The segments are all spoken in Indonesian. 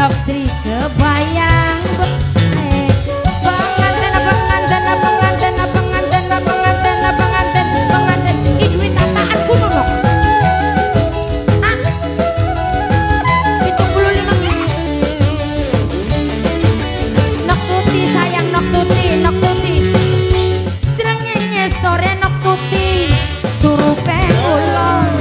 Nok Sri kebayang pengantin pengantin pengantin pengantin pengantin pengantin pengantin ini duit tataan kuno dong ah 75 miliar Nok Tuti sayang Nok Tuti serangnya sore Nok Tuti suruh pengulon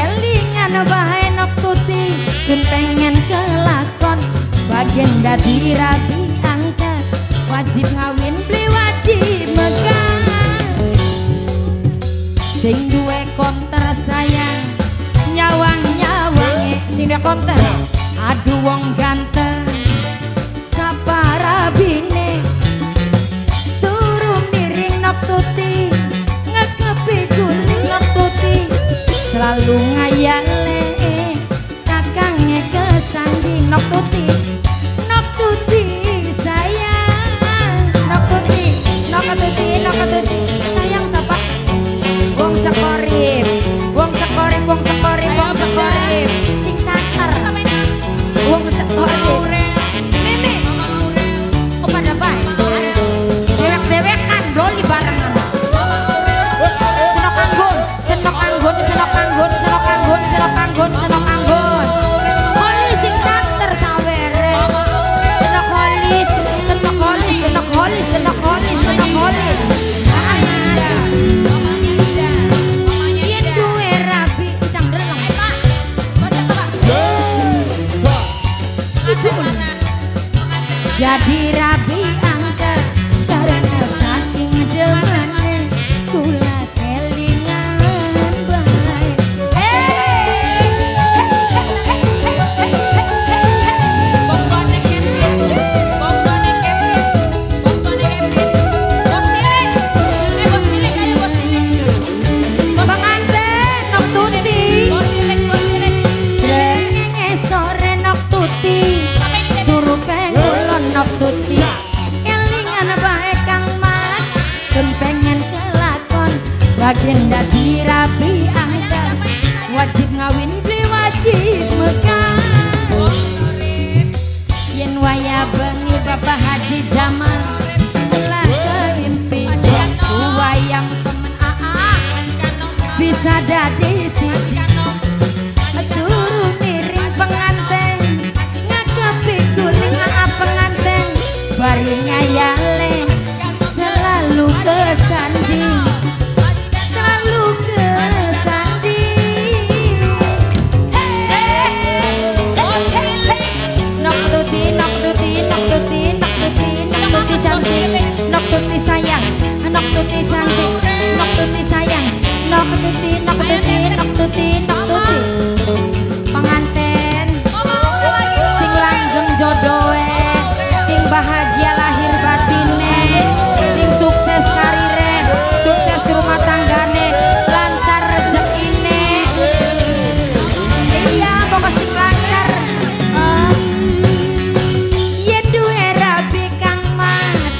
kelingan bahaya Nok Tuti sun pengen kelakon bagian dadi rapi angka wajib ngawin beli wajib megang sing duwe konter sayang nyawang-nyawange sing duwe konter aduh wong ganteng saparabine turu miring Nok Tuti ngekepi guling Nok Tuti selalu ngayale Nok Tuti, Nok Tuti sayang, Nok Tuti, Nok Tuti, Nok Tuti sayang sapa? Wong sekorip, wong sekorip, wong sekorip, wong sekorip, sing santer, wong sekorip, mimi, kepada baik, dewek-dewekan doli barengan, senok anggun, senok anggun, senok anggun, senok anggun, senok anggun, senok anggun. Jadi rabi angker karena saking demen kula kelingan bae. Bongkone kepit, bongkone kepit, bongkone kepit. Bos cilik ayo bos cilik. Pengantin Nok Tuti. Bos cilik srengenge sore Nok Tuti. Suruh pengen Nok Tuti kelingan bae Kang Mas sun pengen kelakon bagian dadi rapi angkat wajib ngawin beli wajib mekan yen waya bengi Bapak Haji Jamal telah keimpi wayang temen AA bisa dadi siji turu miring pengantin ngakepi guling pengantin barinya yale selalu kesanding selalu kesanding Nok Tuti Nok Tuti Nok Tuti Nok Tuti Nok Tuti cantik Nok Tuti sayang Nok Tuti cantik Nok Tuti sayang Nok Tuti Nok Tuti Nok Tuti Nok Tuti penganten sing langgeng jodohe sing bahagia lahir batine sing sukses karire sukses rumah tanggane lancar rezekine iya pokok sing lancar ya duwe rabi Kang Mas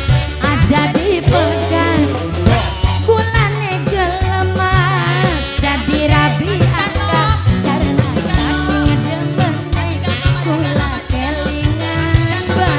aja dipegang kulane gelem Mas jadi rabi angka karena saking demen kula kelingan bae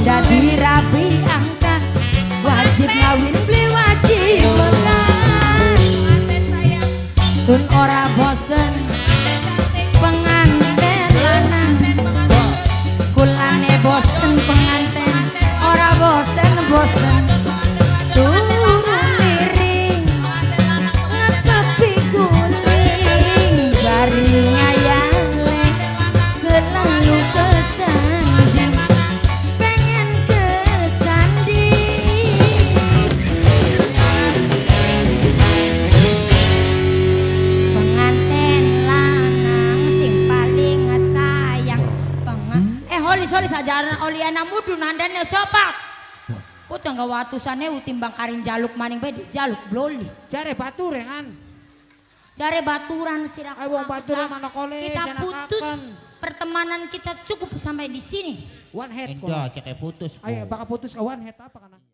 dadi rapi angka wajib ngawin beli wajib mekan sun ora bosen penganten lanang kulane bosen penganten ora bosen bosen turu miring ngekepi guling barinya yale selalu kesan pengen kesanding sore sajaran Oliana mudu nandanya copak. Pucang gawatusannya utimbang karin jaluk maning bae di jaluk bloli. Jare baturan. Jare baturan sirak. Ayo baturan mana kolej. Kita putus pertemanan kita cukup sampai di sini. One head. Enggak, kayak putus. Ayo bakal putus one head apa karena.